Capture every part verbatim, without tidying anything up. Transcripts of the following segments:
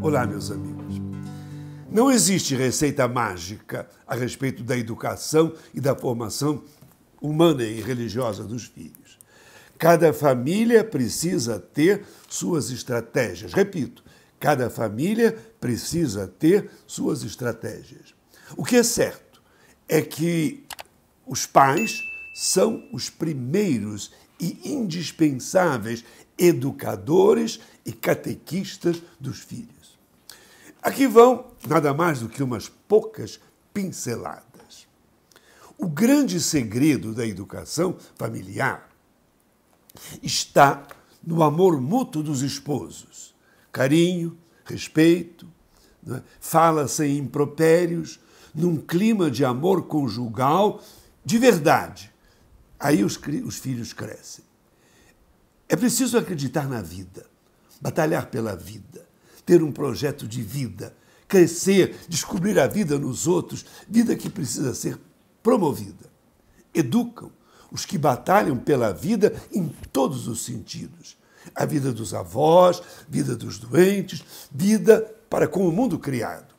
Olá, meus amigos. Não existe receita mágica a respeito da educação e da formação humana e religiosa dos filhos. Cada família precisa ter suas estratégias. Repito, cada família precisa ter suas estratégias. O que é certo é que os pais são os primeiros e indispensáveis educadores e catequistas dos filhos. Aqui vão nada mais do que umas poucas pinceladas. O grande segredo da educação familiar está no amor mútuo dos esposos. Carinho, respeito, não é? Fala sem impropérios, num clima de amor conjugal de verdade. Aí os, os filhos crescem. É preciso acreditar na vida, batalhar pela vida, ter um projeto de vida, crescer, descobrir a vida nos outros, vida que precisa ser promovida. Educam os que batalham pela vida em todos os sentidos. A vida dos avós, vida dos doentes, vida para com o mundo criado.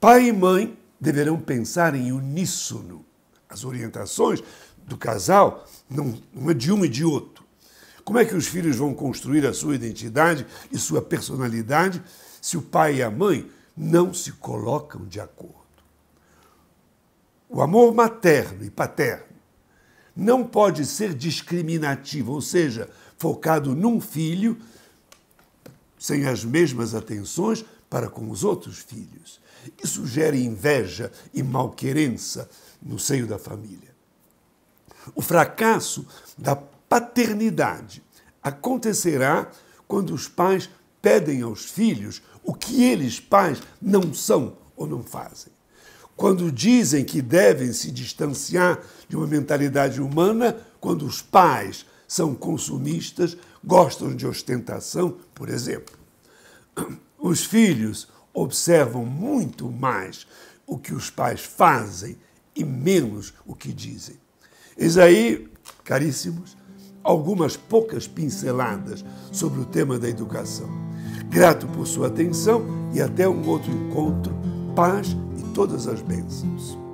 Pai e mãe deverão pensar em uníssono. As orientações do casal não é de um e de outro. Como é que os filhos vão construir a sua identidade e sua personalidade se o pai e a mãe não se colocam de acordo? O amor materno e paterno não pode ser discriminativo, ou seja, focado num filho sem as mesmas atenções para com os outros filhos. Isso gera inveja e malquerença no seio da família. O fracasso da paternidade acontecerá quando os pais pedem aos filhos o que eles, pais, não são ou não fazem. Quando dizem que devem se distanciar de uma mentalidade humana, quando os pais são consumistas, gostam de ostentação, por exemplo. Os filhos observam muito mais o que os pais fazem e menos o que dizem. Eis aí, caríssimos, algumas poucas pinceladas sobre o tema da educação. Grato por sua atenção e até um outro encontro. Paz e todas as bênçãos.